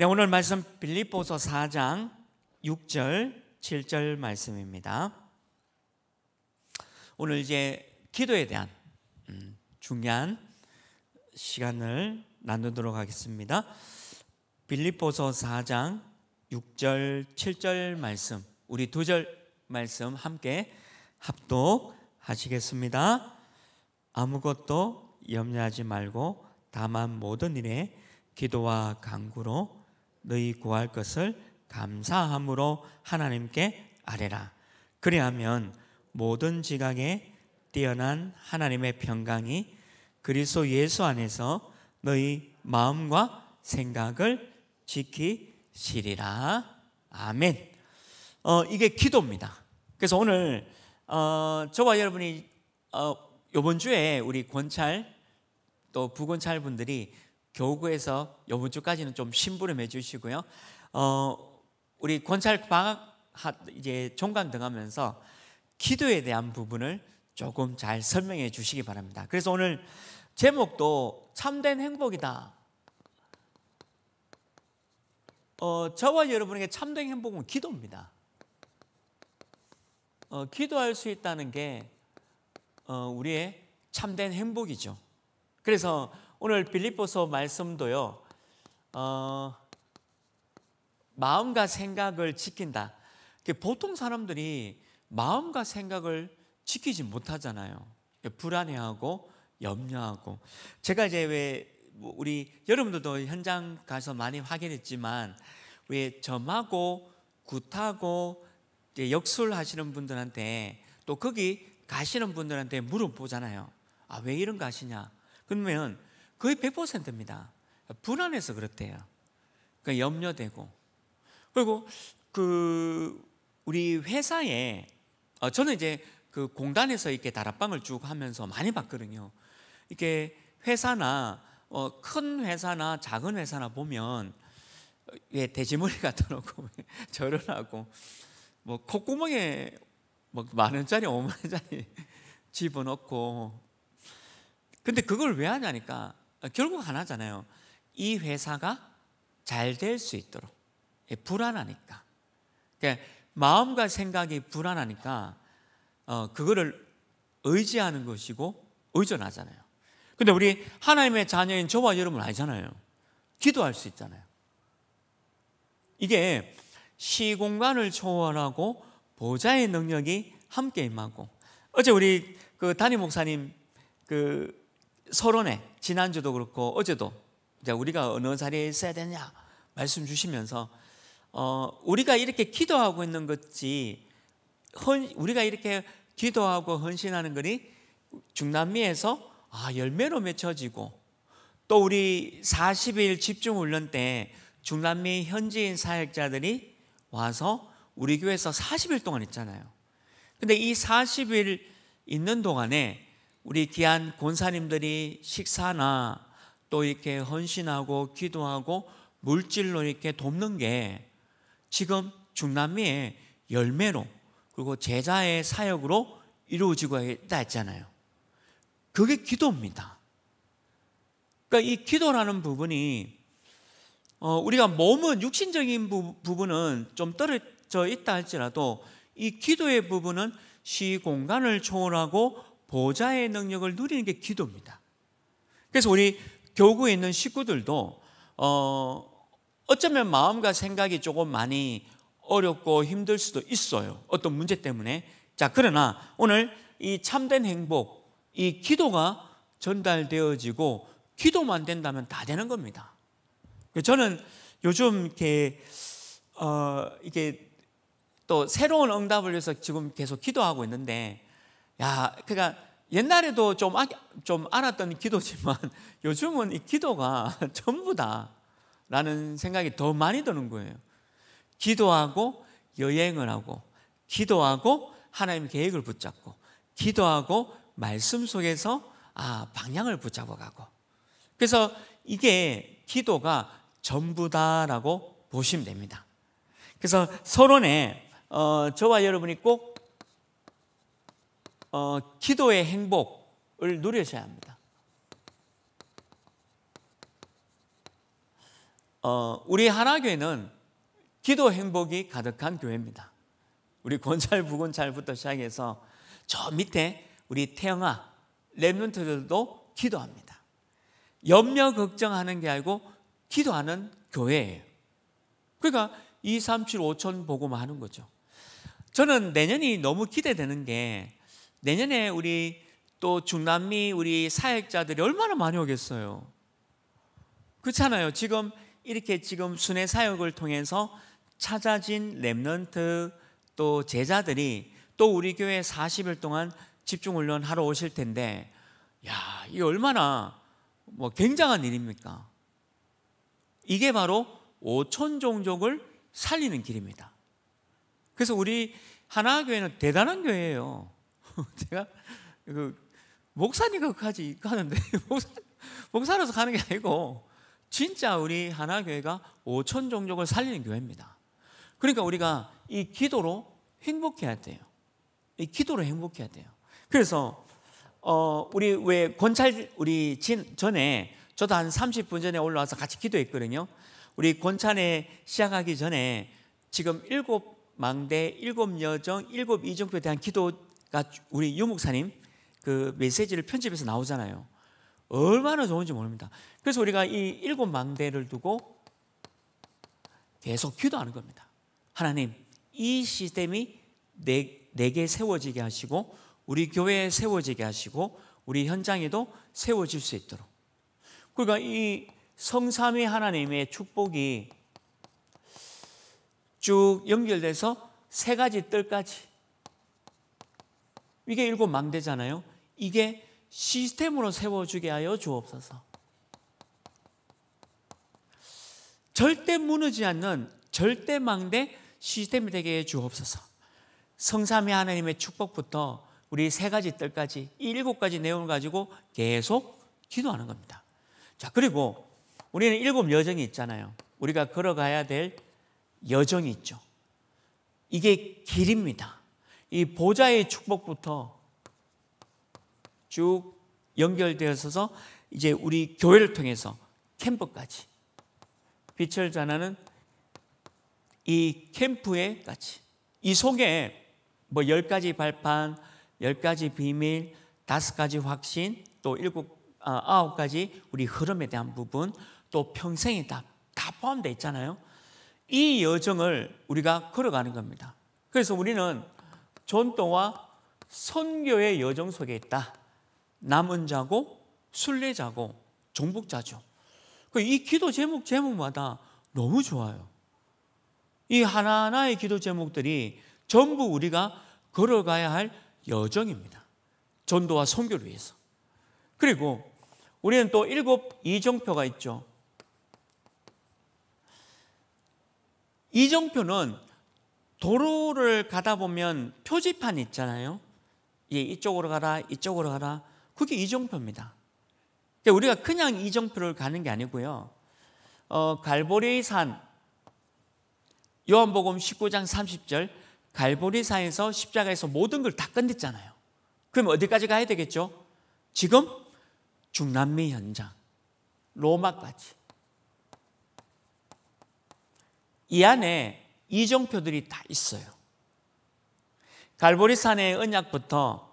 네, 오늘 말씀 빌립보서 4장 6절 7절 말씀입니다. 오늘 이제 기도에 대한 중요한 시간을 나누도록 하겠습니다. 빌립보서 4장 6절 7절 말씀, 우리 두 절 말씀 함께 합독하시겠습니다. 아무것도 염려하지 말고 다만 모든 일에 기도와 간구로 너희 구할 것을 감사함으로 하나님께 아뢰라. 그리하면 모든 지각에 뛰어난 하나님의 평강이 그리스도 예수 안에서 너희 마음과 생각을 지키시리라. 아멘. 이게 기도입니다. 그래서 오늘 저와 여러분이 이번 주에 우리 권찰 또 부권찰 분들이 교구에서 이번 주까지는 좀 심부름해 주시고요. 우리 권찰 방학 이제 종강 등하면서 기도에 대한 부분을 조금 잘 설명해 주시기 바랍니다. 그래서 오늘 제목도 참된 행복이다. 저와 여러분에게 참된 행복은 기도입니다. 기도할 수 있다는 게 우리의 참된 행복이죠. 그래서 오늘 빌립보서 말씀도요, 마음과 생각을 지킨다. 보통 사람들이 마음과 생각을 지키지 못하잖아요. 불안해하고 염려하고. 제가 이제 왜 우리 여러분들도 현장 가서 많이 확인했지만 왜 점하고 굿하고 역술하시는 분들한테 또 거기 가시는 분들한테 물어보잖아요. 아, 왜 이런 거 하시냐? 그러면 거의 100%입니다. 불안해서 그렇대요. 그러니까 염려되고. 그리고 우리 회사에 저는 이제 그 공단에서 이렇게 다락방을 쭉 하면서 많이 봤거든요. 이렇게 회사나 큰 회사나 작은 회사나 보면 왜 돼지머리 갖다 놓고 저런하고 뭐 콧구멍에 뭐 만원짜리 5만원짜리 집어넣고. 근데 그걸 왜 하냐니까 결국 하나잖아요. 이 회사가 잘 될 수 있도록. 불안하니까. 그러니까 마음과 생각이 불안하니까 그거를 의지하는 것이고 의존하잖아요. 근데 우리 하나님의 자녀인 저와 여러분 알잖아요. 기도할 수 있잖아요. 이게 시공간을 초월하고 보좌의 능력이 함께 임하고. 어제 우리 그 담임 목사님 그 서론에 지난주도 그렇고 어제도 이제 우리가 어느 자리에 있어야 되냐 말씀 주시면서 우리가 이렇게 기도하고 있는 것이 우리가 이렇게 기도하고 헌신하는 것이 중남미에서 열매로 맺혀지고 또 우리 40일 집중훈련 때 중남미 현지인 사역자들이 와서 우리 교회에서 40일 동안 있잖아요. 근데 이 40일 있는 동안에 우리 귀한 권사님들이 식사나 또 이렇게 헌신하고 기도하고 물질로 이렇게 돕는 게 지금 중남미의 열매로 그리고 제자의 사역으로 이루어지고 있다 했잖아요. 그게 기도입니다. 그러니까 이 기도라는 부분이 우리가 몸은 육신적인 부분은 좀 떨어져 있다 할지라도 이 기도의 부분은 시공간을 초월하고 보좌의 능력을 누리는 게 기도입니다. 그래서 우리 교구에 있는 식구들도 어쩌면 마음과 생각이 조금 많이 어렵고 힘들 수도 있어요. 어떤 문제 때문에. 자, 그러나 오늘 이 참된 행복, 이 기도가 전달되어지고 기도만 된다면 다 되는 겁니다. 저는 요즘 이게 또 새로운 응답을 위해서 지금 계속 기도하고 있는데, 그러니까 옛날에도 좀 알았던 기도지만 요즘은 이 기도가 전부 다 라는 생각이 더 많이 드는 거예요. 기도하고 여행을 하고, 기도하고 하나님 계획을 붙잡고, 기도하고 말씀 속에서 방향을 붙잡아 가고. 그래서 이게 기도가 전부다라고 보시면 됩니다. 그래서 서론에 저와 여러분이 꼭 기도의 행복을 누리셔야 합니다. 우리 하나교회는 기도 행복이 가득한 교회입니다. 우리 권찰부권찰부터 시작해서 저 밑에 우리 태영아 렘넌트들도 기도합니다. 염려 걱정하는 게 아니고 기도하는 교회예요. 그러니까 2, 3, 7, 5천 복음화하는 거죠. 저는 내년이 너무 기대되는 게 내년에 우리 또 중남미 우리 사역자들이 얼마나 많이 오겠어요. 그렇잖아요. 지금 이렇게 지금 순회 사역을 통해서 찾아진 렘넌트 또 제자들이 또 우리 교회 40일 동안 집중훈련 하러 오실 텐데, 야, 이게 얼마나 굉장한 일입니까? 이게 바로 5천 종족을 살리는 길입니다. 그래서 우리 하나교회는 대단한 교회예요. 제가 목사님까지 가는데 목사로서 가는 게 아니고 진짜 우리 하나교회가 5천 종족을 살리는 교회입니다. 그러니까 우리가 이 기도로 행복해야 돼요. 이 기도로 행복해야 돼요. 그래서 우리 왜 권찰 우리 전에 저도 한 30분 전에 올라와서 같이 기도했거든요. 우리 권찬회 시작하기 전에 지금 7망대, 7여정, 7이정표에 대한 기도가 우리 유목사님 그 메시지를 편집해서 나오잖아요. 얼마나 좋은지 모릅니다. 그래서 우리가 이 7망대를 두고 계속 기도하는 겁니다. 하나님, 이 시스템이 내게 세워지게 하시고 우리 교회에 세워지게 하시고 우리 현장에도 세워질 수 있도록. 그러니까 이 성삼위 하나님의 축복이 쭉 연결돼서 세 가지 뜰까지, 이게 7망대잖아요. 이게 시스템으로 세워주게 하여 주옵소서. 절대 무너지지 않는 절대망대 시스템이 되게 해 주옵소서. 성삼위 하나님의 축복부터 우리 세 가지 뜰까지 이 7가지 내용을 가지고 계속 기도하는 겁니다. 자, 그리고 우리는 7여정이 있잖아요. 우리가 걸어가야 될 여정이 있죠. 이게 길입니다. 이 보좌의 축복부터 쭉 연결되어서 이제 우리 교회를 통해서 캠프까지 빛을 전하는 이 캠프에까지, 이 속에 10가지 발판, 10가지 비밀, 5가지 확신, 또 9가지 우리 흐름에 대한 부분, 또 평생이 다 포함되어 있잖아요. 이 여정을 우리가 걸어가는 겁니다. 그래서 우리는 전도와 선교의 여정 속에 있다. 남은 자고 순례자고 정복자죠. 이 기도 제목마다 너무 좋아요. 이 하나하나의 기도 제목들이 전부 우리가 걸어가야 할 여정입니다. 전도와 선교를 위해서. 그리고 우리는 또 7 이정표가 있죠. 이정표는 도로를 가다 보면 표지판이 있잖아요. 예, 이쪽으로 가라, 이쪽으로 가라. 그게 이정표입니다. 그러니까 우리가 그냥 이정표를 가는 게 아니고요. 갈보리산, 요한복음 19장 30절, 갈보리산에서 십자가에서 모든 걸 다 끝냈잖아요. 그럼 어디까지 가야 되겠죠? 지금 중남미 현장, 로마까지. 이 안에 이정표들이 다 있어요. 갈보리산의 언약부터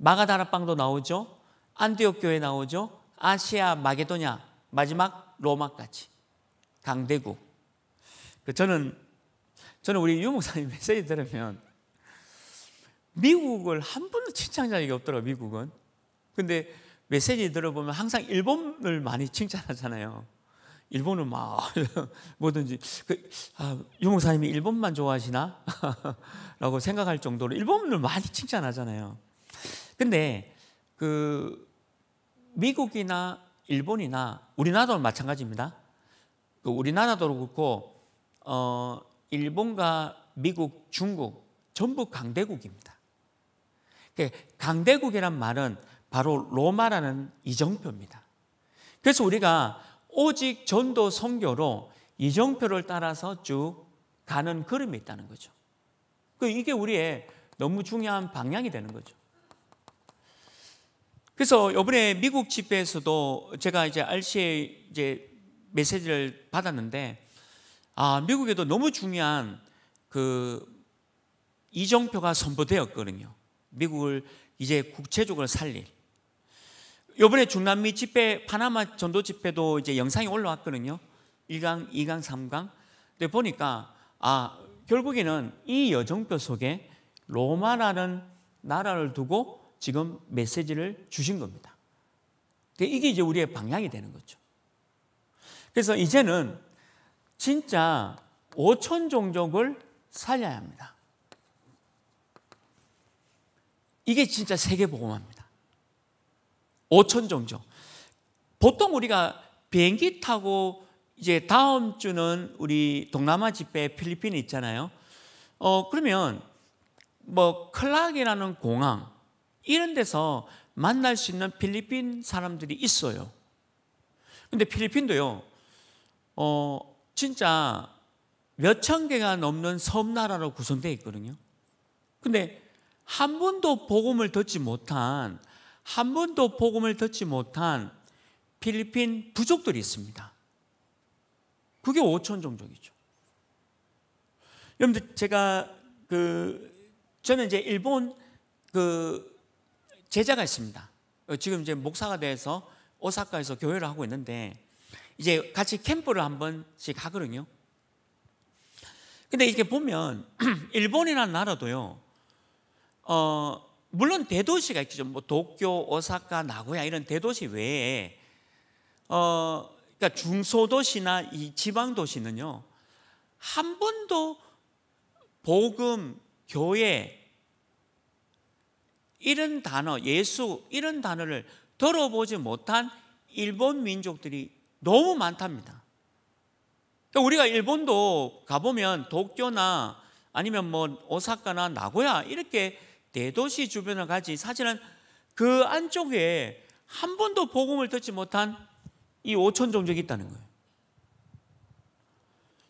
마가다라빵도 나오죠. 안디옥교회 나오죠. 아시아, 마게도냐, 마지막 로마까지. 강대국. 저는 우리 유목사님 메시지 들으면 미국을 한 번도 칭찬한 적이 없더라고요. 미국은. 근데 메시지 들어보면 항상 일본을 많이 칭찬하잖아요. 일본은 막 뭐든지 유목사님이 일본만 좋아하시나? 라고 생각할 정도로 일본을 많이 칭찬하잖아요. 근데 그 미국이나 일본이나 우리나라도 마찬가지입니다. 우리나라도 그렇고 일본과 미국, 중국 전부 강대국입니다. 강대국이란 말은 바로 로마라는 이정표입니다. 그래서 우리가 오직 전도 선교로 이정표를 따라서 쭉 가는 걸음이 있다는 거죠. 이게 우리의 너무 중요한 방향이 되는 거죠. 그래서 이번에 미국 집회에서도 제가 이제 RCA 메시지를 받았는데, 아, 미국에도 너무 중요한 그 이정표가 선포되었거든요. 미국을 이제 국제적으로 살릴. 요번에 중남미 집회, 파나마 전도 집회도 이제 영상이 올라왔거든요. 1강, 2강, 3강. 근데 보니까, 아, 결국에는 이 여정표 속에 로마라는 나라를 두고 지금 메시지를 주신 겁니다. 근데 이게 이제 우리의 방향이 되는 거죠. 그래서 이제는 진짜 5천 종족을 살려야 합니다. 이게 진짜 세계복음화입니다. 5천 종족. 보통 우리가 비행기 타고 이제 다음 주는 우리 동남아 집회 필리핀 있잖아요. 그러면 뭐 클락이라는 공항 이런 데서 만날 수 있는 필리핀 사람들이 있어요. 근데 필리핀도요, 진짜 몇천 개가 넘는 섬나라로 구성되어 있거든요. 근데 한 번도 복음을 듣지 못한, 필리핀 부족들이 있습니다. 그게 5천 종족이죠. 여러분들, 제가 저는 이제 일본 제자가 있습니다. 지금 이제 목사가 돼서 오사카에서 교회를 하고 있는데, 이제 같이 캠프를 한 번씩 하거든요. 근데 이렇게 보면, 일본이라는 나라도요, 물론 대도시가 있죠. 뭐 도쿄, 오사카, 나고야 이런 대도시 외에, 그러니까 중소도시나 이 지방도시는요, 한 번도 복음, 교회, 이런 단어, 예수 이런 단어를 들어보지 못한 일본 민족들이 너무 많답니다. 그러니까 우리가 일본도 가보면 도쿄나 아니면 뭐 오사카나 나고야 이렇게 대도시 주변을 가지, 사실은 그 안쪽에 한 번도 복음을 듣지 못한 이 5천 종족이 있다는 거예요.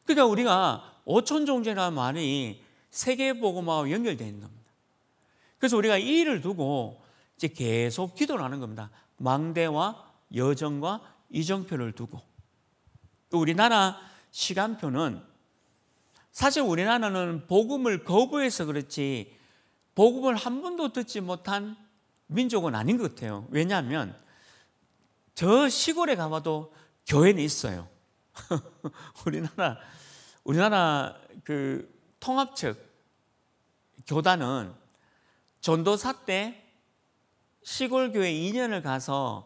그러니까 우리가 5천 종족이라는 말이 세계복음화와 연결되어 있는 겁니다. 그래서 우리가 이 일을 두고 이제 계속 기도를 하는 겁니다. 망대와 여정과 이정표를 두고. 우리나라 시간표는, 사실 우리나라는 복음을 거부해서 그렇지 복음을 한 번도 듣지 못한 민족은 아닌 것 같아요. 왜냐하면 저 시골에 가봐도 교회는 있어요. 우리나라 그 통합 측 교단은 전도사 때 시골교회 2년을 가서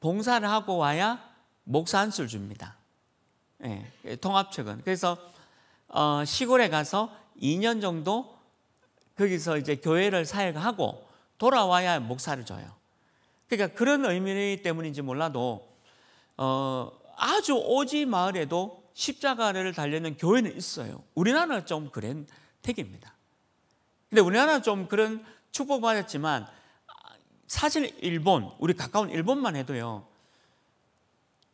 봉사를 하고 와야 목사 안수를 줍니다. 예, 통합측은. 그래서 시골에 가서 2년 정도 거기서 이제 교회를 사역하고 돌아와야 목사를 줘요. 그러니까 그런 의미 때문인지 몰라도 아주 오지 마을에도 십자가를 달리는 교회는 있어요. 우리나라는 좀 그런 택입니다. 근데 우리나라는 좀 그런 축복받았지만, 사실 일본, 우리 가까운 일본만 해도요,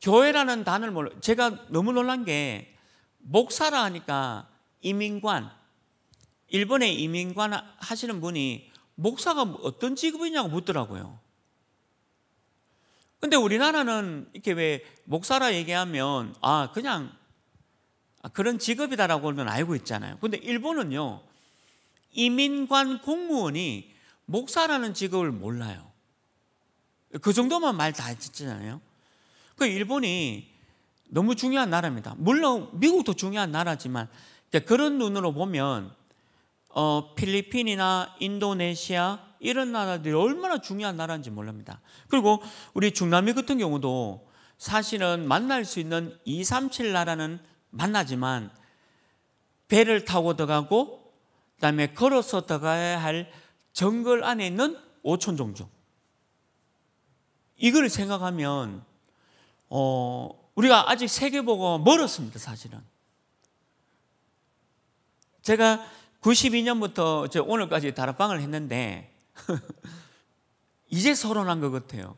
교회라는 단어를 몰라요. 제가 너무 놀란 게, 목사라 하니까 이민관, 일본의 이민관 하시는 분이 목사가 어떤 직업이냐고 묻더라고요. 근데 우리나라는 이렇게 왜 목사라 얘기하면, 아, 그냥 그런 직업이다라고는 알고 있잖아요. 근데 일본은요, 이민관 공무원이 목사라는 직업을 몰라요. 그 정도만 말 다 했잖아요. 그 일본이 너무 중요한 나라입니다. 물론 미국도 중요한 나라지만, 그런 눈으로 보면 필리핀이나 인도네시아 이런 나라들이 얼마나 중요한 나라인지 모릅니다. 그리고 우리 중남미 같은 경우도 사실은 만날 수 있는 237 나라는 만나지만, 배를 타고 들어가고 그 다음에 걸어서 들어가야 할 정글 안에 있는 5천 종족. 이걸 생각하면 우리가 아직 세계복음화가 멀었습니다. 사실은. 제가 92년부터 오늘까지 다락방을 했는데 이제 서론한 것 같아요.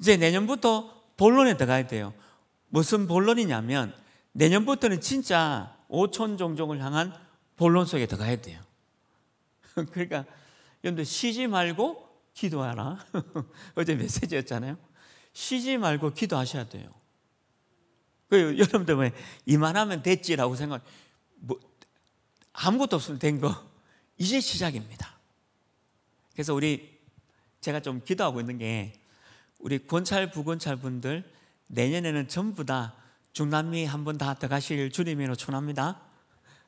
이제 내년부터 본론에 들어가야 돼요. 무슨 본론이냐면, 내년부터는 진짜 5천 종족을 향한 본론 속에 들어가야 돼요. 그러니까 여러분들 쉬지 말고 기도하라. 어제 메시지였잖아요. 쉬지 말고 기도하셔야 돼요. 여러분들 왜 이만하면 됐지라고 생각, 뭐 아무것도 없으면 된 거, 이제 시작입니다. 그래서 제가 좀 기도하고 있는 게, 우리 권찰, 부권찰 분들 내년에는 전부 다 중남미 한 번 다 들어가실 주님으로 추원합니다.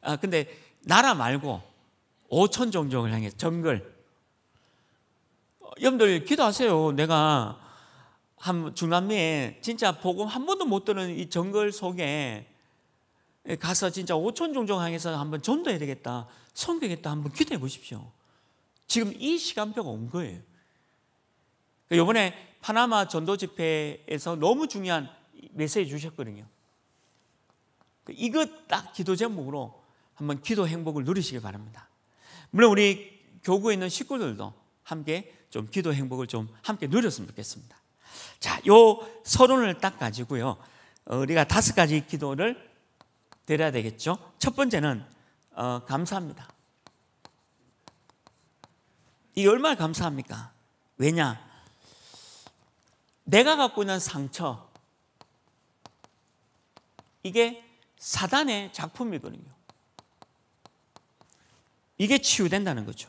아, 근데 나라 말고 5천 종족을 향해서 정글. 여러분들 기도하세요. 내가 중남미에 진짜 복음 한 번도 못 들은 이 정글 속에 가서 진짜 5천 종족 향해서 한번 전도해야 되겠다, 선교하겠다, 한번 기도해 보십시오. 지금 이 시간표가 온 거예요. 이번에 파나마 전도 집회에서 너무 중요한 메시지 주셨거든요. 이거 딱 기도 제목으로 한번 기도 행복을 누리시길 바랍니다. 물론 우리 교구에 있는 식구들도 함께 좀 기도 행복을 좀 함께 누렸으면 좋겠습니다. 자, 요 서론을 딱 가지고요, 우리가 5가지 기도를 드려야 되겠죠. 첫 번째는 감사합니다. 이게 얼마나 감사합니까? 왜냐? 내가 갖고 있는 상처, 이게 사단의 작품이거든요. 이게 치유된다는 거죠.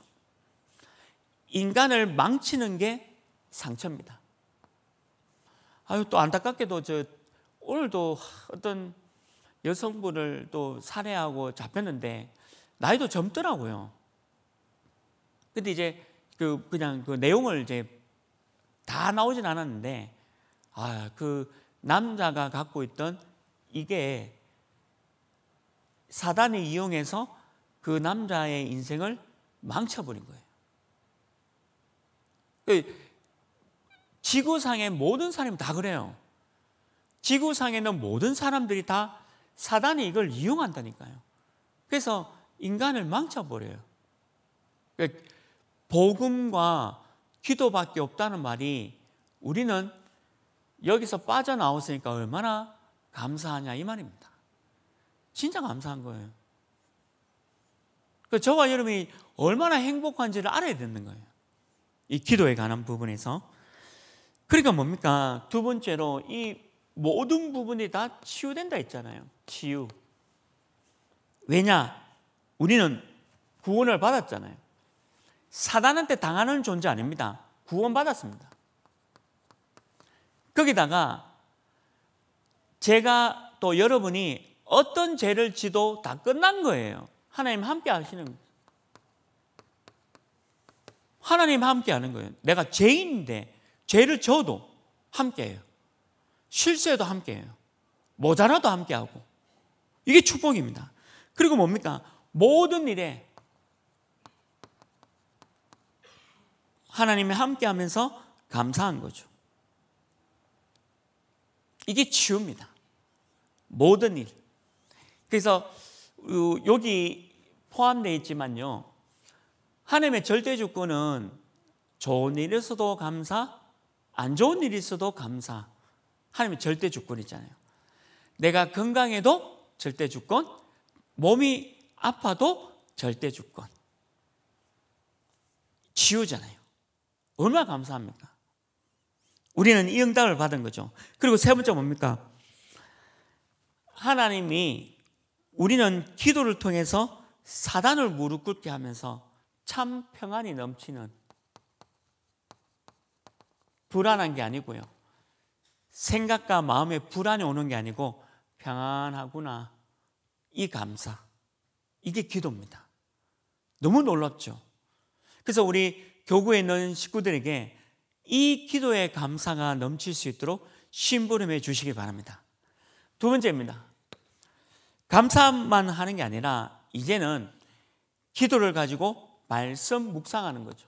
인간을 망치는 게 상처입니다. 아유, 또 안타깝게도 오늘도 어떤 여성분을 또 살해하고 잡혔는데 나이도 젊더라고요. 근데 이제 그냥 내용을 이제 다 나오진 않았는데, 아, 그 남자가 갖고 있던 이게 사단이 이용해서 그 남자의 인생을 망쳐버린 거예요. 지구상의 모든 사람이 다 그래요. 지구상에 있는 모든 사람들이 다 사단이 이걸 이용한다니까요. 그래서 인간을 망쳐버려요. 복음과 기도밖에 없다는 말이, 우리는 여기서 빠져나왔으니까 얼마나 감사하냐 이 말입니다. 진짜 감사한 거예요. 저와 여러분이 얼마나 행복한지를 알아야 되는 거예요, 이 기도에 관한 부분에서. 그러니까 뭡니까? 두 번째로 이 모든 부분이 다 치유된다 했잖아요. 치유. 왜냐? 우리는 구원을 받았잖아요. 사단한테 당하는 존재 아닙니다. 구원받았습니다. 거기다가 제가 또 여러분이 어떤 죄를 지도 다 끝난 거예요. 하나님 함께 하시는 거예요. 하나님 함께 하는 거예요. 내가 죄인인데 죄를 져도 함께해요. 실수해도 함께해요. 모자라도 함께하고. 이게 축복입니다. 그리고 뭡니까? 모든 일에 하나님이 함께하면서 감사한 거죠. 이게 치유입니다. 모든 일. 그래서 여기 포함되어 있지만요, 하나님의 절대 주권은 좋은 일이 있어도 감사, 안 좋은 일이 있어도 감사. 하나님의 절대 주권이잖아요. 내가 건강해도 절대 주권, 몸이 아파도 절대 주권. 치유잖아요. 얼마나 감사합니까? 우리는 이 응답을 받은 거죠. 그리고 세 번째 뭡니까? 하나님이, 우리는 기도를 통해서 사단을 무릎 꿇게 하면서 참 평안이 넘치는, 불안한 게 아니고요, 생각과 마음에 불안이 오는 게 아니고 평안하구나, 이 감사. 이게 기도입니다. 너무 놀랍죠? 그래서 우리 교구에 있는 식구들에게 이 기도의 감사가 넘칠 수 있도록 심부름해 주시기 바랍니다. 두 번째입니다. 감사만 하는 게 아니라 이제는 기도를 가지고 말씀 묵상하는 거죠.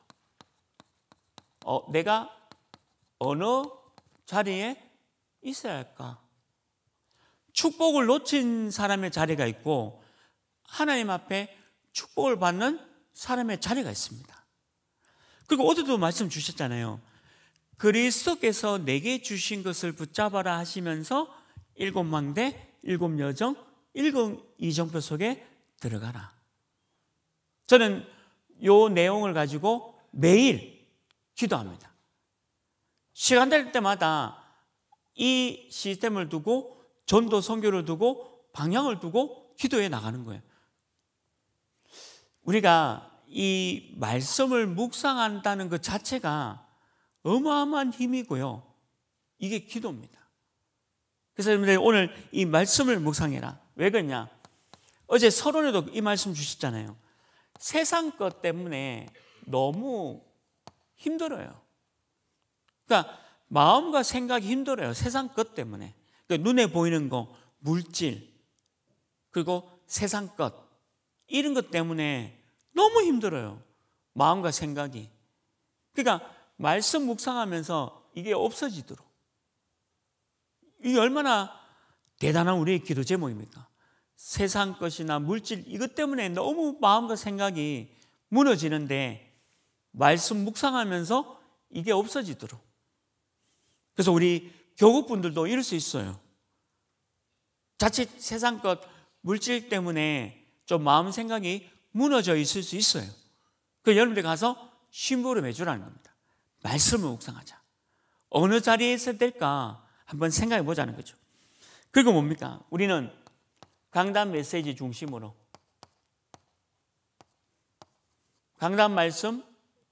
내가 어느 자리에 있어야 할까? 축복을 놓친 사람의 자리가 있고, 하나님 앞에 축복을 받는 사람의 자리가 있습니다. 그리고 어제도 말씀 주셨잖아요. 그리스도께서 내게 주신 것을 붙잡아라 하시면서 7망대, 7여정, 7이정표 속에 들어가라. 저는 요 내용을 가지고 매일 기도합니다. 시간 될 때마다 이 시스템을 두고 전도 선교를 두고 방향을 두고 기도해 나가는 거예요. 우리가 이 말씀을 묵상한다는 것 자체가 어마어마한 힘이고요, 이게 기도입니다. 그래서 여러분들 오늘 이 말씀을 묵상해라. 왜 그러냐, 어제 서론에도 이 말씀 주셨잖아요. 세상 것 때문에 너무 힘들어요. 그러니까 마음과 생각이 힘들어요. 세상 것 때문에. 그러니까 눈에 보이는 거, 물질, 그리고 세상 것, 이런 것 때문에 너무 힘들어요. 마음과 생각이. 그러니까 말씀 묵상하면서 이게 없어지도록. 이게 얼마나 대단한 우리의 기도 제목입니까? 세상 것이나 물질, 이것 때문에 너무 마음과 생각이 무너지는데 말씀 묵상하면서 이게 없어지도록. 그래서 우리 교국분들도 이럴 수 있어요. 자칫 세상 것, 물질 때문에 좀 마음 생각이 무너져 있을 수 있어요. 그 여러분들 가서 심부름 해주라는 겁니다. 말씀을 묵상하자. 어느 자리에 있어야 될까 한번 생각해 보자는 거죠. 그리고 뭡니까? 우리는 강단 메시지 중심으로, 강단 말씀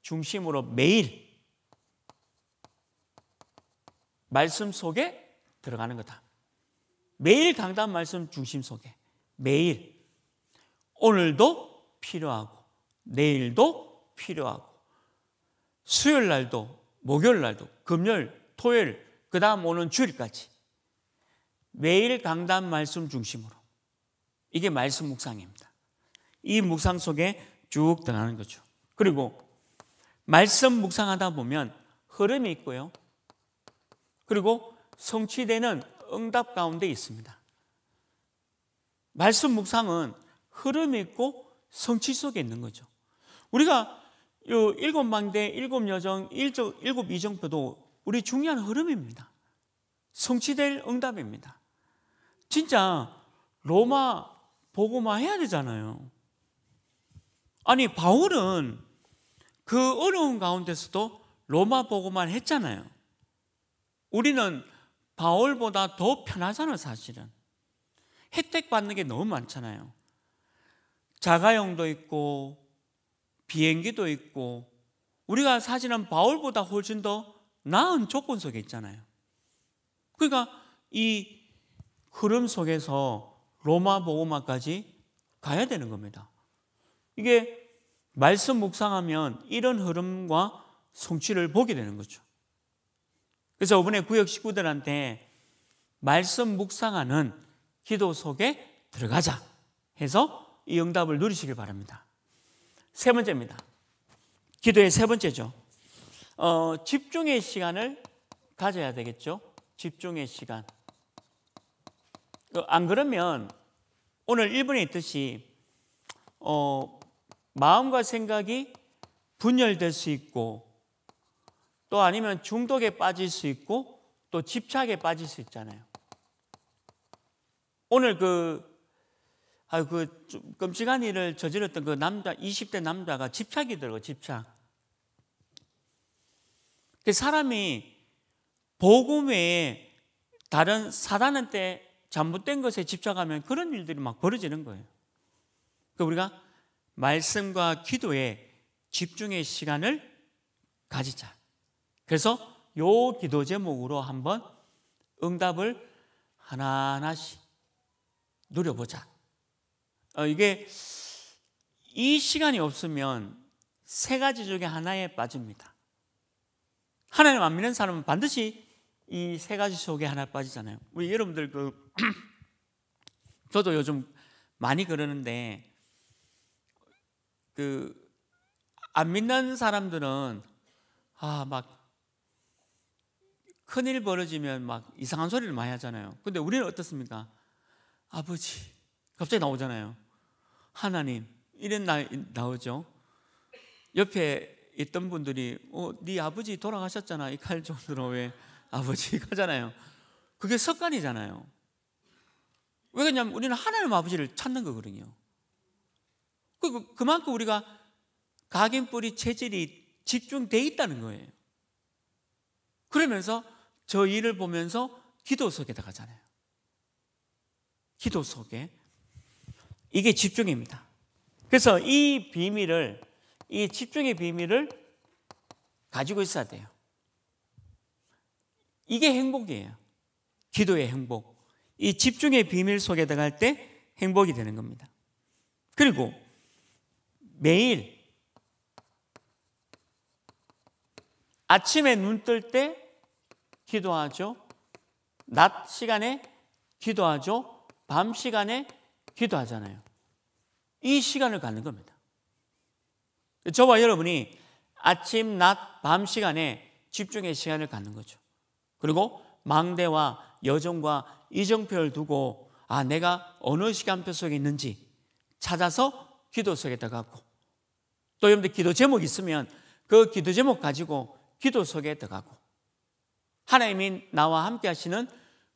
중심으로 매일 말씀 속에 들어가는 거다. 매일 강단 말씀 중심 속에, 매일. 오늘도 필요하고 내일도 필요하고 수요일 날도 목요일 날도 금요일, 토요일, 그 다음 오는 주일까지 매일 강단 말씀 중심으로. 이게 말씀 묵상입니다. 이 묵상 속에 쭉 들어가는 거죠. 그리고 말씀 묵상하다 보면 흐름이 있고요, 그리고 성취되는 응답 가운데 있습니다. 말씀 묵상은 흐름이 있고 성취 속에 있는 거죠. 우리가 요 7망대, 7여정, 7이정표도 우리 중요한 흐름입니다. 성취될 응답입니다. 진짜 로마 복음화 해야 되잖아요. 아니 바울은 그 어려운 가운데서도 로마 복음화 했잖아요. 우리는 바울보다 더 편하잖아요. 사실은 혜택 받는 게 너무 많잖아요. 자가용도 있고 비행기도 있고, 우리가 사실은 바울보다 훨씬 더 나은 조건 속에 있잖아요. 그러니까 이 흐름 속에서 로마 복음화까지 가야 되는 겁니다. 이게 말씀 묵상하면 이런 흐름과 성취를 보게 되는 거죠. 그래서 이번에 구역 식구들한테 말씀 묵상하는 기도 속에 들어가자 해서 이 응답을 누리시길 바랍니다. 세 번째입니다. 기도의 세 번째죠. 집중의 시간을 가져야 되겠죠. 집중의 시간. 안 그러면 오늘 1분에 있듯이 마음과 생각이 분열될 수 있고, 또 아니면 중독에 빠질 수 있고, 또 집착에 빠질 수 있잖아요. 오늘 그 끔찍한 일을 저질렀던 그 남자, 20대 남자가 집착이더라고요. 집착. 그 사람이 복음 외에 다른 사단한테 잘못된 것에 집착하면 그런 일들이 막 벌어지는 거예요. 그러니까 우리가 말씀과 기도에 집중의 시간을 가지자. 그래서 요 기도 제목으로 한번 응답을 하나하나씩 누려보자. 이게 이 시간이 없으면 세 가지 중에 하나에 빠집니다. 하나님 안 믿는 사람은 반드시 이 세 가지 속에 하나 빠지잖아요. 우리 여러분들 저도 요즘 많이 그러는데, 안 믿는 사람들은 막 큰일 벌어지면 막 이상한 소리를 많이 하잖아요. 근데 우리는 어떻습니까? 아버지 갑자기 나오잖아요. 하나님, 이런 나오죠. 옆에 있던 분들이 네 아버지 돌아가셨잖아. 이 칼 좀 들어. 왜 아버지 가잖아요. 그게 습관이잖아요. 왜 그러냐면 우리는 하나님 아버지를 찾는 거거든요. 그만큼 우리가 각인뿌리 체질이 집중돼 있다는 거예요. 그러면서 저 일을 보면서 기도석에 들어가잖아요. 기도석에. 이게 집중입니다. 그래서 이 비밀을, 이 집중의 비밀을 가지고 있어야 돼요. 이게 행복이에요. 기도의 행복. 이 집중의 비밀 속에 들어갈 때 행복이 되는 겁니다. 그리고 매일 아침에 눈 뜰 때 기도하죠. 낮 시간에 기도하죠. 밤 시간에 기도하잖아요. 이 시간을 갖는 겁니다. 저와 여러분이 아침, 낮, 밤 시간에 집중의 시간을 갖는 거죠. 그리고 망대와 여정과 이정표를 두고 내가 어느 시간표 속에 있는지 찾아서 기도 속에 들어가고, 또 여러분들 기도 제목이 있으면 그 기도 제목 가지고 기도 속에 들어가고, 하나님이 나와 함께 하시는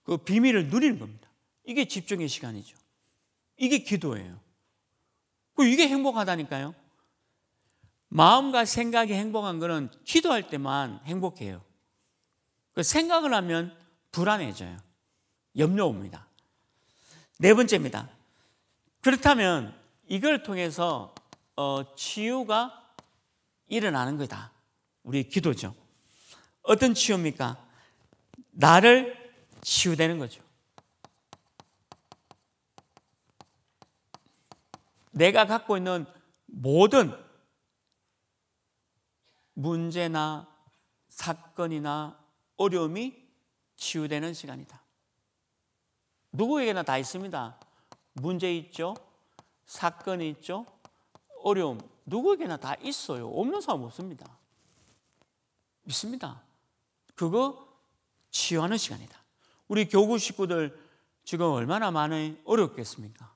그 비밀을 누리는 겁니다. 이게 집중의 시간이죠. 이게 기도예요. 이게 행복하다니까요. 마음과 생각이 행복한 거는 기도할 때만 행복해요. 생각을 하면 불안해져요. 염려 옵니다. 네 번째입니다. 그렇다면 이걸 통해서 치유가 일어나는 거다. 우리 기도죠. 어떤 치유입니까? 나를 치유되는 거죠. 내가 갖고 있는 모든 문제나 사건이나 어려움이 치유되는 시간이다. 누구에게나 다 있습니다. 문제 있죠. 사건이 있죠. 어려움. 누구에게나 다 있어요. 없는 사람 없습니다. 믿습니다. 그거 치유하는 시간이다. 우리 교구 식구들 지금 얼마나 많이 어렵겠습니까?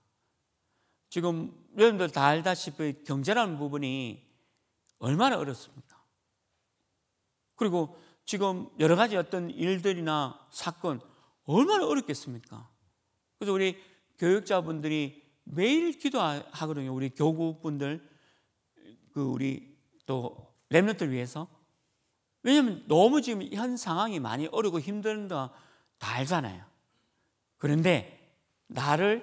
지금 여러분들 다 알다시피 경제라는 부분이 얼마나 어렵습니까? 그리고 지금 여러 가지 어떤 일들이나 사건 얼마나 어렵겠습니까? 그래서 우리 교육자분들이 매일 기도하거든요. 우리 교구분들, 우리 또 랩런트를 위해서. 왜냐하면 너무 지금 현 상황이 많이 어렵고 힘든 거 다 알잖아요. 그런데 나를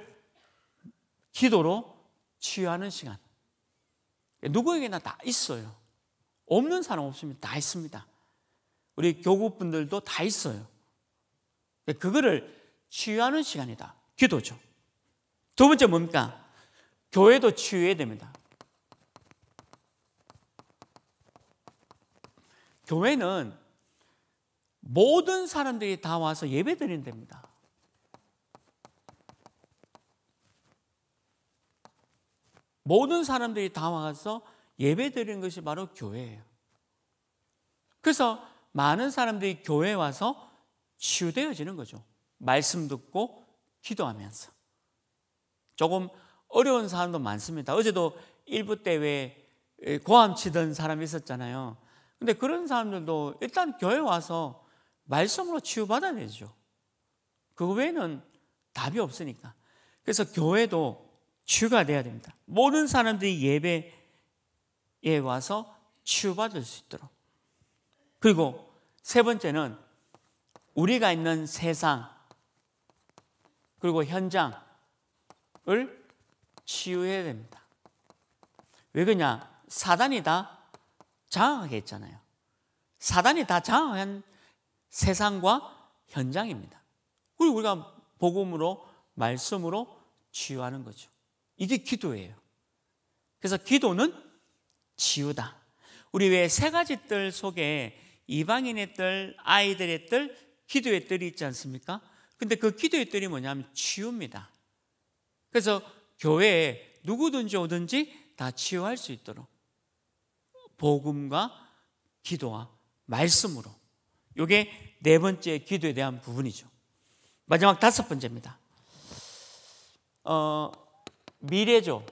기도로 치유하는 시간. 누구에게나 다 있어요. 없는 사람 없으면 다 있습니다. 우리 교구분들도 다 있어요. 그거를 치유하는 시간이다. 기도죠. 두 번째 뭡니까? 교회도 치유해야 됩니다. 교회는 모든 사람들이 다 와서 예배드리는 데입니다. 모든 사람들이 다 와서 예배드리는 것이 바로 교회예요. 그래서 많은 사람들이 교회에 와서 치유되어지는 거죠. 말씀 듣고 기도하면서. 조금 어려운 사람도 많습니다. 어제도 일부 때 왜 고함 치던 사람이 있었잖아요. 근데 그런 사람들도 일단 교회에 와서 말씀으로 치유받아야 되죠. 그 외에는 답이 없으니까. 그래서 교회도 치유가 돼야 됩니다. 모든 사람들이 예배에 와서 치유받을 수 있도록. 그리고 세 번째는 우리가 있는 세상 그리고 현장을 치유해야 됩니다. 왜 그러냐? 사단이 다 장악하게 했잖아요. 사단이 다 장악한 세상과 현장입니다. 그리고 우리가 복음으로 말씀으로 치유하는 거죠. 이게 기도예요. 그래서 기도는 치유다. 우리 왜 세 가지 뜰 속에 이방인의 뜰, 아이들의 뜰, 기도의 뜰이 있지 않습니까? 근데 그 기도의 뜰이 뭐냐면 치유입니다. 그래서 교회에 누구든지 오든지 다 치유할 수 있도록 복음과 기도와 말씀으로. 이게 네 번째 기도에 대한 부분이죠. 마지막 다섯 번째입니다. 미래죠.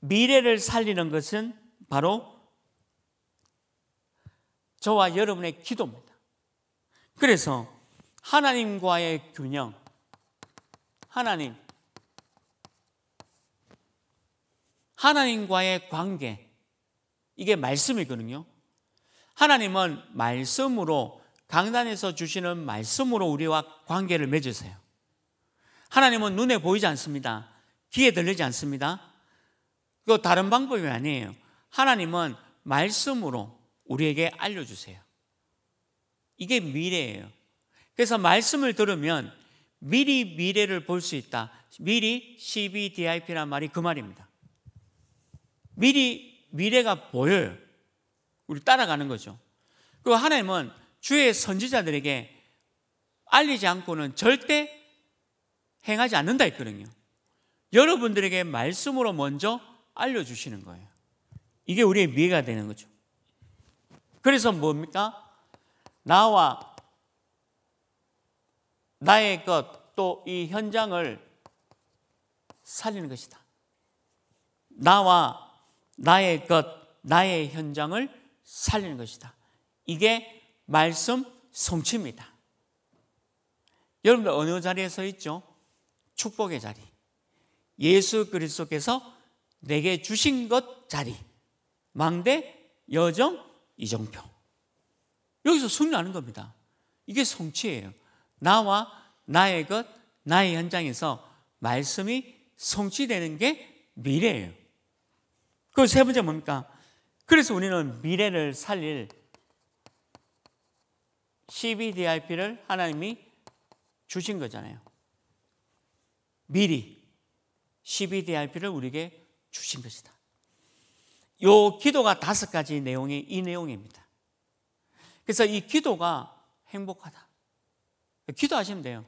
미래를 살리는 것은 바로 저와 여러분의 기도입니다. 그래서 하나님과의 균형, 하나님과의 관계, 이게 말씀이거든요. 하나님은 말씀으로 강단에서 주시는 말씀으로 우리와 관계를 맺으세요. 하나님은 눈에 보이지 않습니다. 귀에 들리지 않습니다. 그 다른 방법이 아니에요. 하나님은 말씀으로 우리에게 알려주세요. 이게 미래예요. 그래서 말씀을 들으면 미리 미래를 볼 수 있다. 미리 CBDIP란 말이 그 말입니다. 미리 미래가 보여요. 우리 따라가는 거죠. 그리고 하나님은 주의 선지자들에게 알리지 않고는 절대 행하지 않는다 했거든요. 여러분들에게 말씀으로 먼저 알려주시는 거예요. 이게 우리의 미래가 되는 거죠. 그래서 뭡니까? 나와 나의 것 또 이 현장을 살리는 것이다. 나와 나의 것, 나의 현장을 살리는 것이다. 이게 말씀 성취입니다. 여러분들 어느 자리에 서 있죠? 축복의 자리, 예수 그리스도께서 내게 주신 것 자리, 망대, 여정, 이정표. 여기서 승리하는 겁니다. 이게 성취예요. 나와 나의 것, 나의 현장에서 말씀이 성취되는 게 미래예요. 그 세 번째 뭡니까? 그래서 우리는 미래를 살릴 CBDIP를 하나님이 주신 거잖아요. 미리 CBDIP를 우리에게 주신 것이다. 요 기도가 5가지 내용이 이 내용입니다. 그래서 이 기도가 행복하다. 기도하시면 돼요.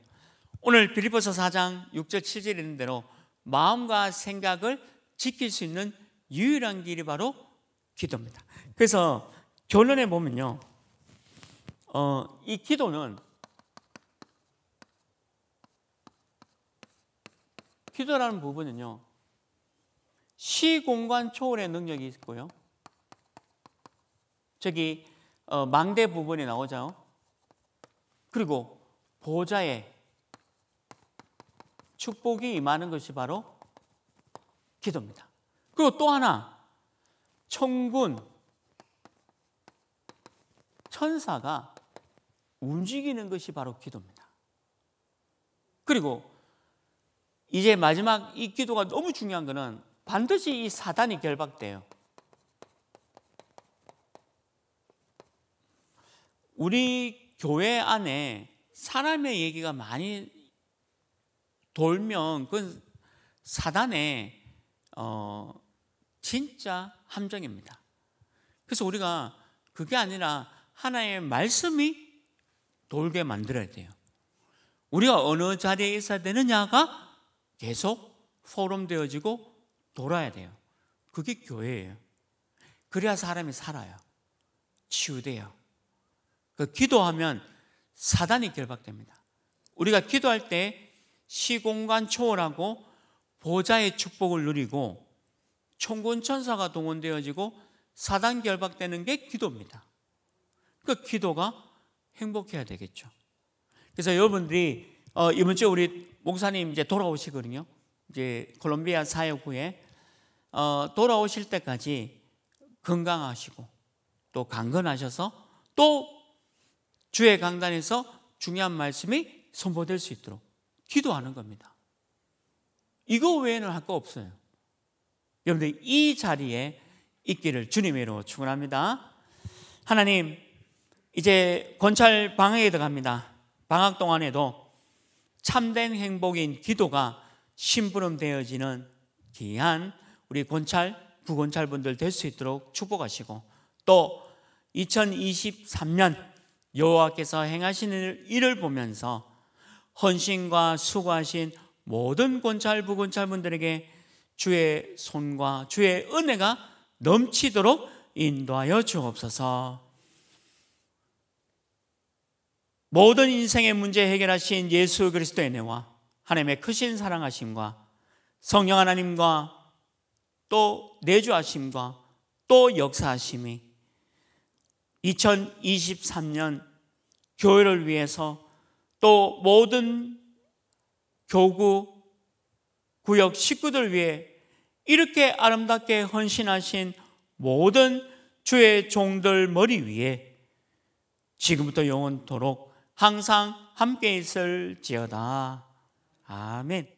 오늘 빌립보서 4장 6절 7절에 있는 대로 마음과 생각을 지킬 수 있는 유일한 길이 바로 기도입니다. 그래서 결론에 보면요, 이 기도는 기도라는 부분은요, 시공간 초월의 능력이 있고요. 저기 망대 부분이 나오죠. 그리고 보좌의 축복이 임하는 것이 바로 기도입니다. 그리고 또 하나, 천군, 천사가 움직이는 것이 바로 기도입니다. 그리고 이제 마지막 이 기도가 너무 중요한 거는 반드시 이 사단이 결박돼요. 우리 교회 안에 사람의 얘기가 많이 돌면 그건 사단의 진짜 함정입니다. 그래서 우리가 그게 아니라 하나의 말씀이 돌게 만들어야 돼요. 우리가 어느 자리에 있어야 되느냐가 계속 포럼되어지고 돌아야 돼요. 그게 교회예요. 그래야 사람이 살아요. 치유돼요. 그 기도하면 사단이 결박됩니다. 우리가 기도할 때 시공간 초월하고 보좌의 축복을 누리고 천군 천사가 동원되어지고 사단 결박되는 게 기도입니다. 그 기도가 행복해야 되겠죠. 그래서 여러분들이 이번 주에 우리 목사님 이제 돌아오시거든요. 이제 콜롬비아 사역 후에 돌아오실 때까지 건강하시고 또 강건하셔서 또 주의 강단에서 중요한 말씀이 선포될 수 있도록 기도하는 겁니다. 이거 외에는 할 거 없어요. 여러분들 이 자리에 있기를 주님의 이름으로 축원합니다. 하나님, 이제 권찰 방학에 들어갑니다. 방학 동안에도 참된 행복인 기도가 심부름되어지는 귀한 우리 권찰, 부권찰분들 될 수 있도록 축복하시고 또 2023년 여호와께서 행하시는 일을 보면서 헌신과 수고하신 모든 권찰, 부권찰분들에게 주의 손과 주의 은혜가 넘치도록 인도하여 주옵소서. 모든 인생의 문제 해결하신 예수 그리스도의 은혜와 하나님의 크신 사랑하심과 성령 하나님과 또 내주하심과 또 역사하심이 2023년 교회를 위해서 또 모든 교구, 구역 식구들 위해 이렇게 아름답게 헌신하신 모든 주의 종들 머리 위에 지금부터 영원토록 항상 함께 있을지어다. 아멘.